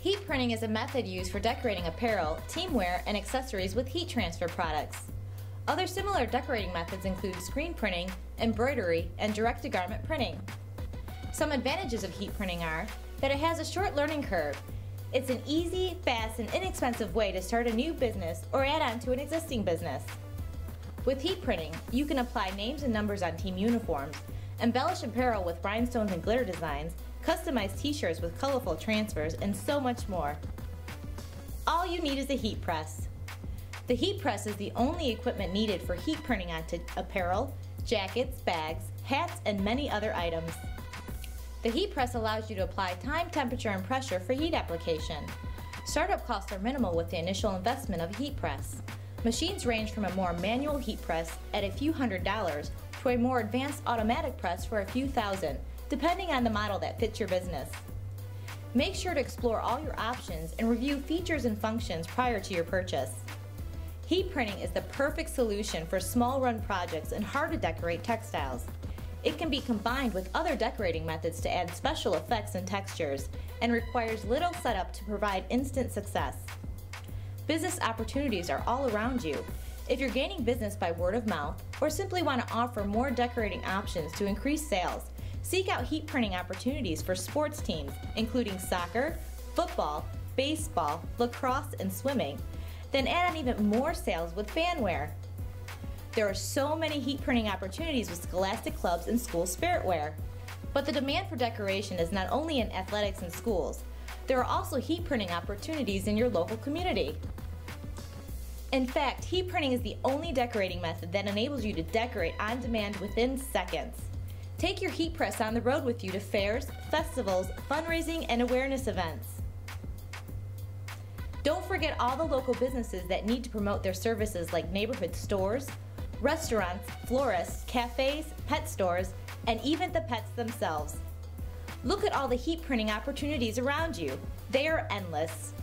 Heat printing is a method used for decorating apparel, teamwear, and accessories with heat transfer products. Other similar decorating methods include screen printing, embroidery, and direct-to-garment printing. Some advantages of heat printing are that it has a short learning curve. It's an easy, fast, and inexpensive way to start a new business or add on to an existing business. With heat printing, you can apply names and numbers on team uniforms, embellish apparel with rhinestones and glitter designs, customize t-shirts with colorful transfers, and so much more. All you need is a heat press. The heat press is the only equipment needed for heat printing onto apparel, jackets, bags, hats, and many other items. The heat press allows you to apply time, temperature, and pressure for heat application. Startup costs are minimal with the initial investment of a heat press. Machines range from a more manual heat press at a few $100s to a more advanced automatic press for a few $1,000, depending on the model that fits your business. Make sure to explore all your options and review features and functions prior to your purchase. Heat printing is the perfect solution for small-run projects and hard-to-decorate textiles. It can be combined with other decorating methods to add special effects and textures, and requires little setup to provide instant success. Business opportunities are all around you. If you're gaining business by word of mouth or simply want to offer more decorating options to increase sales, seek out heat printing opportunities for sports teams, including soccer, football, baseball, lacrosse, and swimming. Then add on even more sales with fanwear. There are so many heat printing opportunities with scholastic clubs and school spirit wear. But the demand for decoration is not only in athletics and schools. There are also heat printing opportunities in your local community. In fact, heat printing is the only decorating method that enables you to decorate on demand within seconds. Take your heat press on the road with you to fairs, festivals, fundraising, and awareness events. Don't forget all the local businesses that need to promote their services, like neighborhood stores, restaurants, florists, cafes, pet stores, and even the pets themselves. Look at all the heat printing opportunities around you. They are endless.